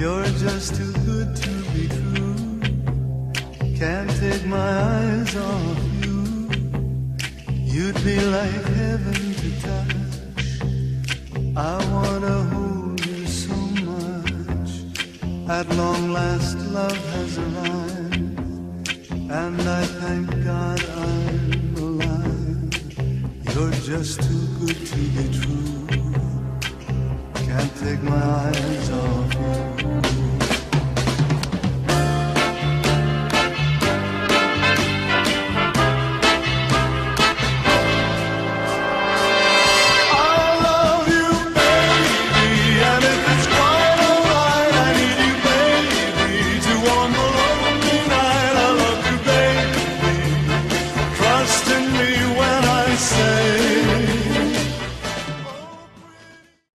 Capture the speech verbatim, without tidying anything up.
You're just too good to be true. Can't take my eyes off you. You'd be like heaven to touch. I wanna hold you so much. At long last love has arrived, and I thank God I'm alive. You're just too good to be true. Can't take my eyes